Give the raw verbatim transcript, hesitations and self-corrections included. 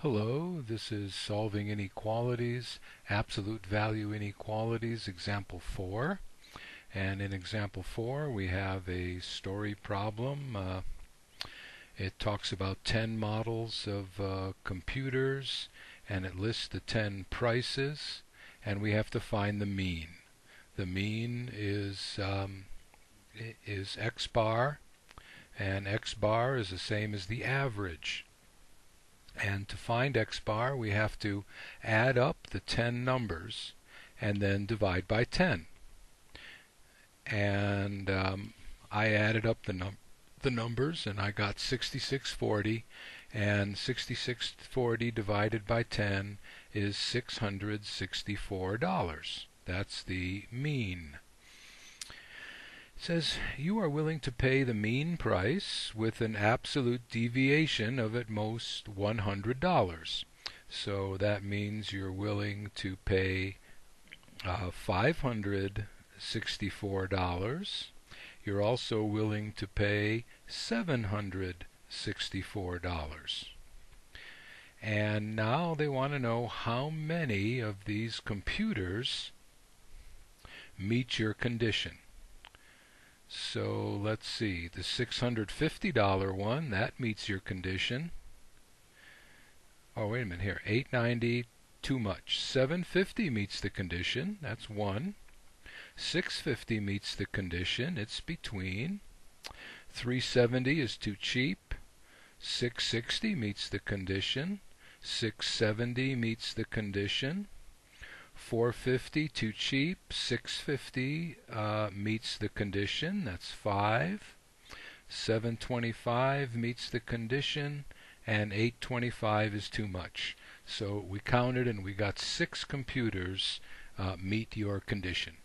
Hello, this is Solving Inequalities, Absolute Value Inequalities, Example four. And in Example four we have a story problem. Uh, it talks about ten models of uh, computers, and it lists the ten prices, and we have to find the mean. The mean is, um, is X bar, and X bar is the same as the average. And to find X bar, we have to add up the ten numbers and then divide by ten. And um, I added up the, num the numbers, and I got sixty-six forty. And sixty-six forty divided by ten is six hundred sixty-four dollars. That's the mean. It says, you are willing to pay the mean price with an absolute deviation of at most one hundred dollars. So that means you're willing to pay uh, five hundred sixty-four dollars. You're also willing to pay seven hundred sixty-four dollars. And now they want to know how many of these computers meet your condition. So let's see, the six hundred fifty dollar one, that meets your condition. Oh, wait a minute here, eight ninety, too much. seven fifty meets the condition, that's one. six fifty meets the condition, it's between. three seventy is too cheap. six sixty meets the condition. six seventy meets the condition. four fifty too cheap, six fifty uh, meets the condition, that's five, seven twenty-five meets the condition, and eight twenty-five is too much. So we counted and we got six computers uh, meet your condition.